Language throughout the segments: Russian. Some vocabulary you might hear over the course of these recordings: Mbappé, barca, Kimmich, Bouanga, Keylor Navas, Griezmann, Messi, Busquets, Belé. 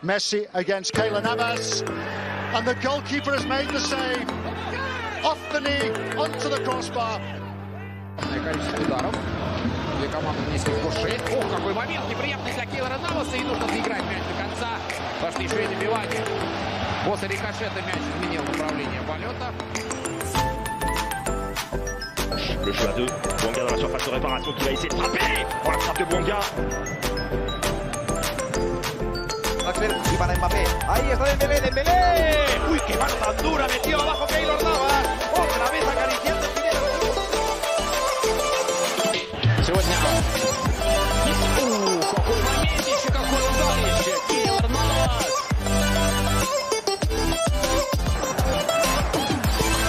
Messi against Keylor Navas, and the goalkeeper has made the save. Off the knee, onto the crossbar. Количество ударов для команды низкой души. Ох, какой момент неприятный для Кейлора Наваса, и нужно заиграть мяч до конца. Пошли еще и добивания. После рикошета мяч изменил направление полета. Le jeu à deux, Bouanga dans la surface de réparation qui va essayer de frapper. Oh, la frappe de Bouanga. Y para Mbappé, ahí está el Belé. Uy, qué mano tan dura, metió abajo Keylor Navas, otra vez acariciando el dinero. Сегодня какой момент, еще какой ударище, Keylor Navas.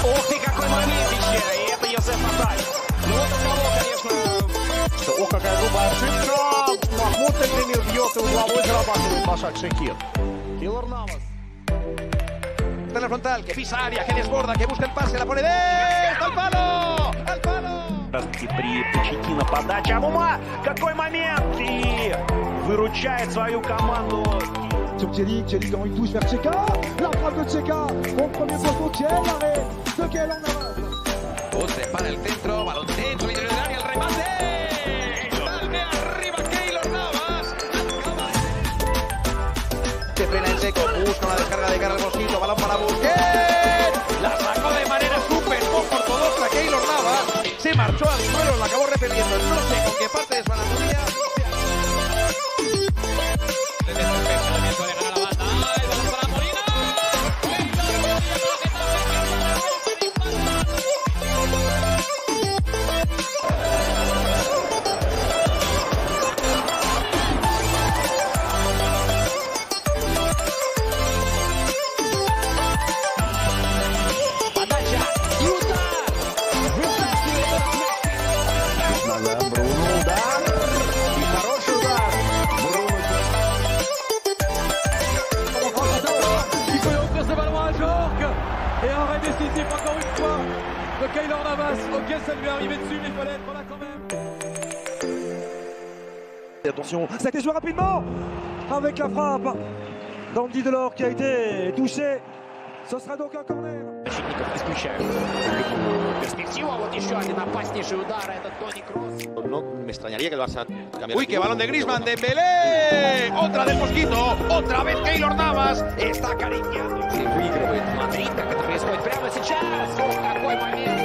Ох ты, какой моментище, и это Йозеф Атай. Ну вот у кого, конечно, что, ох, какая грубая ошибка. Махмуд, например, бьет и угловой зарабатывает Башак Шакир. Keylor Navas. Está en la frontal, que pisa área, que desborda, que busca el pase, la pone de... ¡Al palo! ¡Al palo! И при Почетино подача Амума. Какой момент! И выручает свою команду. Sur Thierry, Thierry quand il pousse vers Tseka. La frappe de Tseka. Au premier poteau, quel arrêt de Keylor Navas. Oh, se para el centro, balón dentro, interior del área, el remate. Busca una descarga de cara al mosquito, balón para Busquets. La sacó de manera súper ortodoxa Keylor Navas. Se marchó al suelo, la acabó repeliendo. No sé con qué parte de su anatomía. Encore une fois de Keylor Navas. Ok, ça lui est arrivé dessus, mais il fallait être là quand même. Attention, ça a été joué rapidement avec la frappe d'Andy Delors qui a été touché. Ce sera donc un corner. Me extrañaría que el Barça cambiara. Uy, qué balón de Griezmann, de Belé. Otra del Mosquito, otra vez Keylor Navas. Está acariciando. Madrid, как это происходит прямо сейчас. Вот такой момент.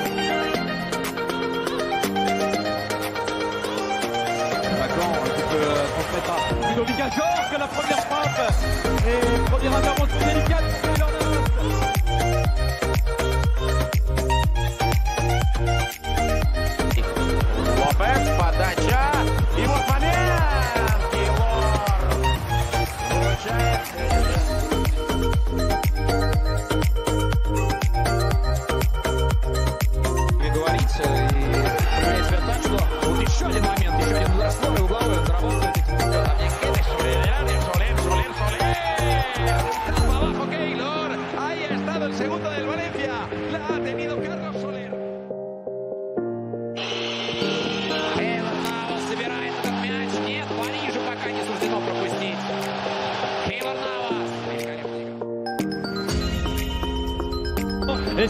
Il obligatoire que la première frappe et première intervention délicate.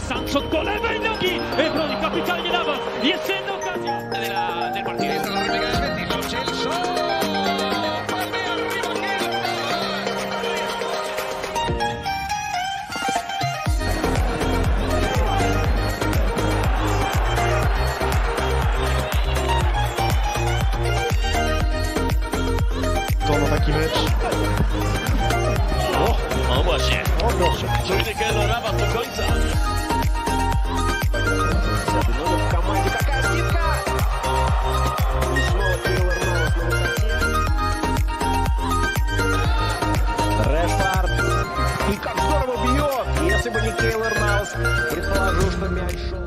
San sotto le mani Noghi e Brody capitale Navas y essendo occasione del partito sta la replica del Betis, lo Celso palme arriva che torno da Kimmich. Oh, mamma mia, oh gosh, c'è di che allora va sto coinza. Keylor Navas, предположу, что мяч шел.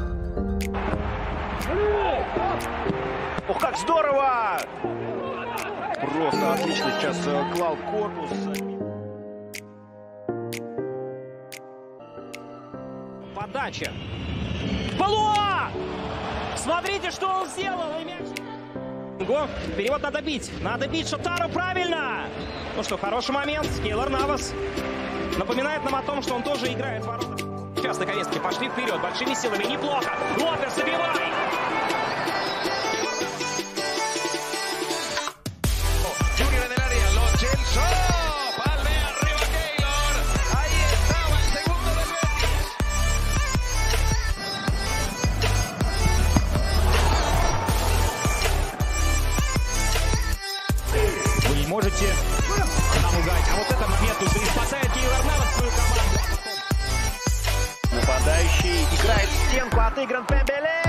Ох, как здорово! Просто отлично сейчас клал корпус. Подача. Балуа! Смотрите, что он сделал! И мяч... Перевод надо бить. Надо бить Шотару. Правильно! Ну что, хороший момент. Кейлор Навас напоминает нам о том, что он тоже играет в ворота. Сейчас, наконец-таки, пошли вперед. Большими силами. Неплохо. Лопер, забивай! Можете нам угадать. А вот это момент уже не спасает Кейлор Навас свою команду. Нападающий играет в стенку, отыгран Беле.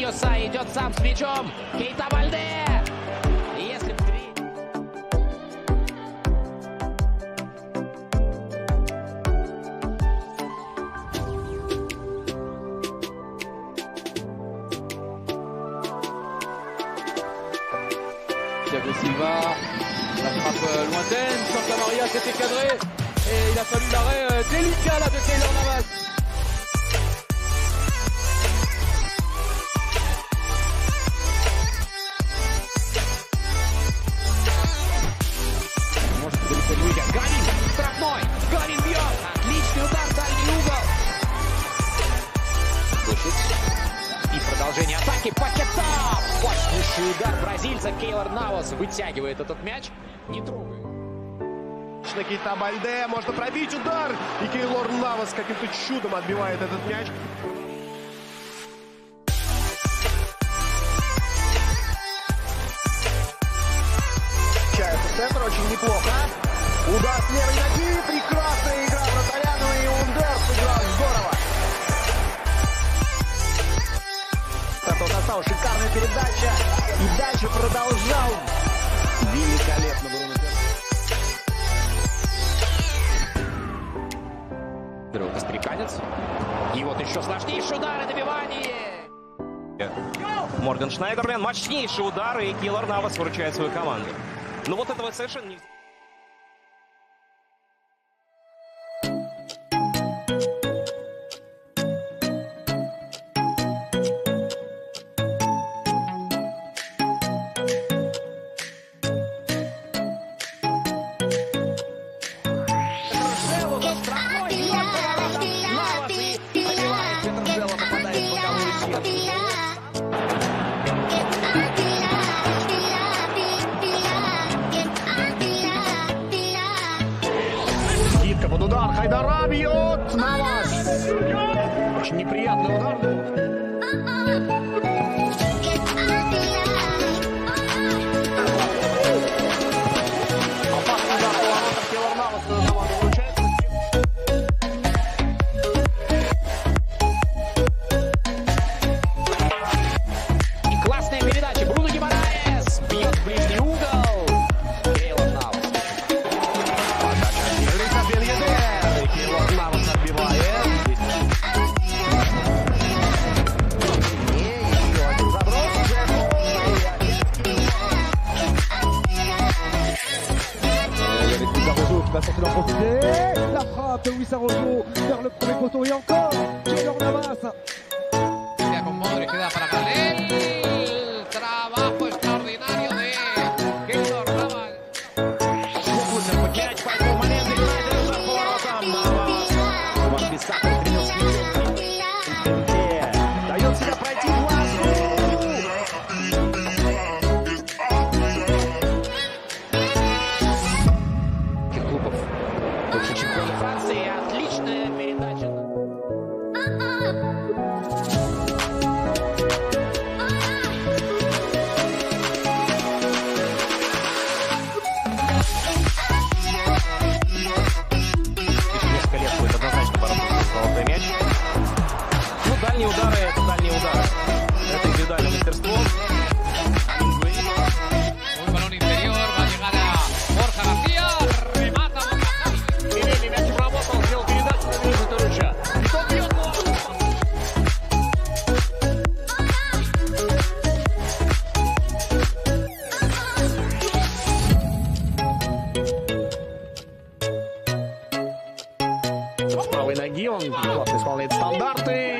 Йоса идет сам с мячом. Кейта Вальде. Silva, la frappe lointaine, Santa Maria s'était cadré et il a fallu l'arrêt délicat là de Keylor Navas. Галин, штрафной, Галин бьет, отличный удар, дальний угол. И продолжение атаки. Пакета! Мощнейший удар бразильца. Кейлор Навас вытягивает этот мяч. Не трогает. Кейта Вальде. Можно пробить удар. И Кейлор Навас каким-то чудом отбивает этот мяч. Получается центр очень неплохо. Удар с левой ноги. Прекрасная игра вратаря. И Ундер сыграл здорово. Шикарная передача. И дальше продолжал. Великолепно было. Костриканец. И вот еще сложнейший удар и добивание. Морган Шнайдерлен. Мощнейший удар. И Кейлор Навас выручает свою команду. Но вот этого совершенно не... Под удар Хайдара бьет Навас. Очень неприятный удар. Опасный удар по воротам Кейлор Наваса. Навас получается. И классная передача. Бруно Гимараес бьет в ближний угол. Кейлор Навас. Il va sortir d'en profiter, la frappe de Wissarojo vers le premier poteau et encore Keylor Navas. Франции отличная передача. карты.